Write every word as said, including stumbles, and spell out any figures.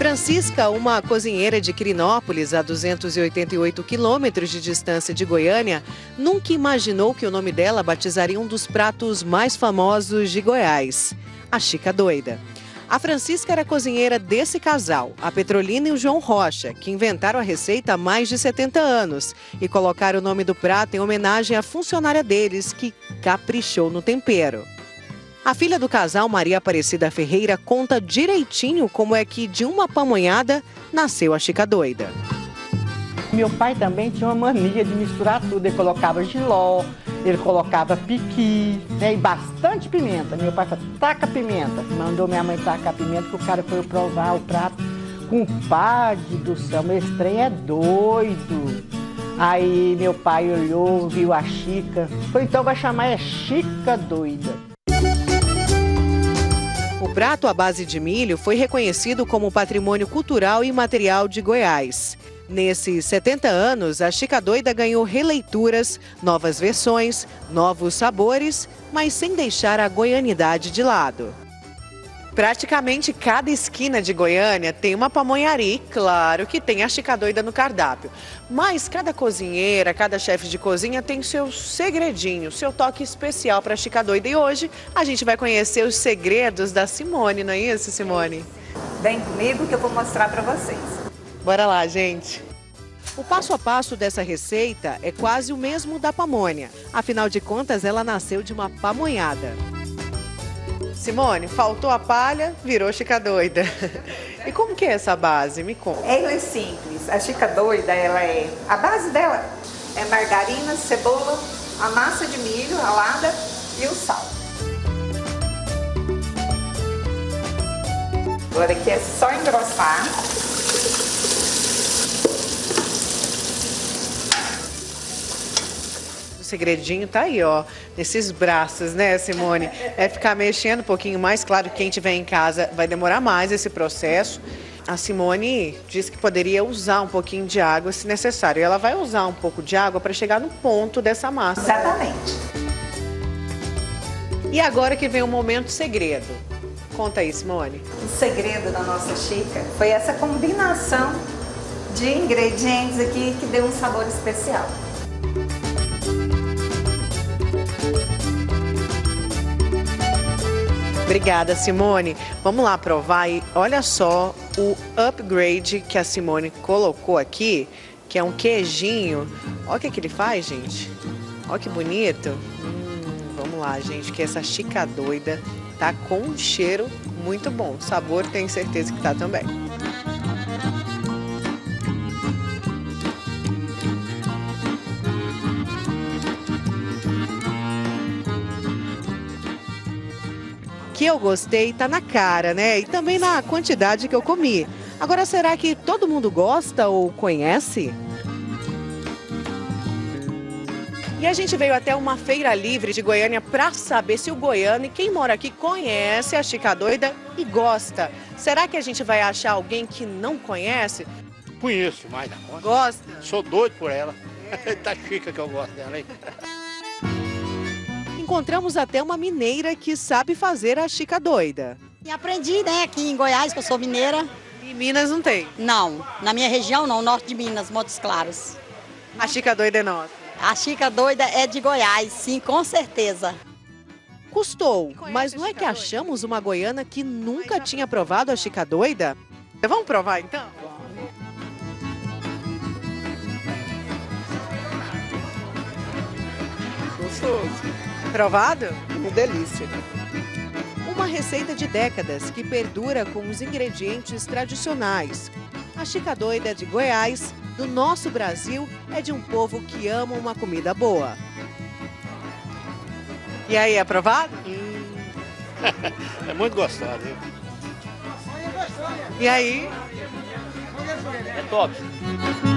Francisca, uma cozinheira de Quirinópolis, a duzentos e oitenta e oito quilômetros de distância de Goiânia, nunca imaginou que o nome dela batizaria um dos pratos mais famosos de Goiás, a Chica Doida. A Francisca era cozinheira desse casal, a Petrolina e o João Rocha, que inventaram a receita há mais de setenta anos e colocaram o nome do prato em homenagem à funcionária deles, que caprichou no tempero. A filha do casal, Maria Aparecida Ferreira, conta direitinho como é que de uma pamonhada nasceu a Chica Doida. Meu pai também tinha uma mania de misturar tudo, ele colocava giló, ele colocava piqui, né, e bastante pimenta. Meu pai falou, taca pimenta. Mandou minha mãe tacar pimenta, que o cara foi provar o prato. Compadre do céu, meu estranho é doido. Aí meu pai olhou, viu a Chica, falou, então vai chamar é Chica Doida. O prato à base de milho foi reconhecido como patrimônio cultural e imaterial de Goiás. Nesses setenta anos, a Chica Doida ganhou releituras, novas versões, novos sabores, mas sem deixar a goianidade de lado. Praticamente cada esquina de Goiânia tem uma pamonharia e claro que tem a Chica Doida no cardápio. Mas cada cozinheira, cada chefe de cozinha tem seu segredinho, seu toque especial para a Chica Doida. E hoje a gente vai conhecer os segredos da Simone, não é isso, Simone? Vem comigo que eu vou mostrar para vocês. Bora lá, gente! O passo a passo dessa receita é quase o mesmo da pamonha. Afinal de contas, ela nasceu de uma pamonhada. Simone, faltou a palha, virou Chica Doida. E como que é essa base? Me conta. Ela é simples. A Chica Doida, ela é... A base dela é margarina, cebola, a massa de milho ralada e o sal. Agora aqui é só engrossar. O segredinho tá aí, ó, nesses braços, né, Simone? É ficar mexendo um pouquinho mais, claro que quem tiver em casa vai demorar mais esse processo. A Simone disse que poderia usar um pouquinho de água se necessário. E ela vai usar um pouco de água para chegar no ponto dessa massa. Exatamente. E agora que vem o momento segredo. Conta aí, Simone. O segredo da nossa Chica foi essa combinação de ingredientes aqui que deu um sabor especial. Obrigada, Simone. Vamos lá provar e olha só o upgrade que a Simone colocou aqui, que é um queijinho. Olha o que, é que ele faz, gente. Olha que bonito. Hum, vamos lá, gente, que essa Chica Doida tá com um cheiro muito bom. O sabor tenho certeza que tá também. Que eu gostei, tá na cara, né? E também na quantidade que eu comi. Agora, será que todo mundo gosta ou conhece? E a gente veio até uma feira livre de Goiânia para saber se o goiano e quem mora aqui conhece a Chica Doida e gosta. Será que a gente vai achar alguém que não conhece? Conheço mais da conta. Gosta? Sou doido por ela. É. Tá chica que eu gosto dela, hein? Encontramos até uma mineira que sabe fazer a Chica Doida. E aprendi, né, aqui em Goiás, que eu sou mineira. E Minas não tem? Não, na minha região não, norte de Minas, Montes Claros. A Chica Doida é nossa? A Chica Doida é de Goiás, sim, com certeza. Custou, mas não é que achamos uma goiana que nunca tinha provado a Chica Doida? Vamos provar então? Gostoso. Provado? Uma delícia. Uma receita de décadas que perdura com os ingredientes tradicionais. A Chica Doida é de Goiás, do nosso Brasil, é de um povo que ama uma comida boa. E aí, aprovado? Hum. É muito gostosa, viu? E aí? É top.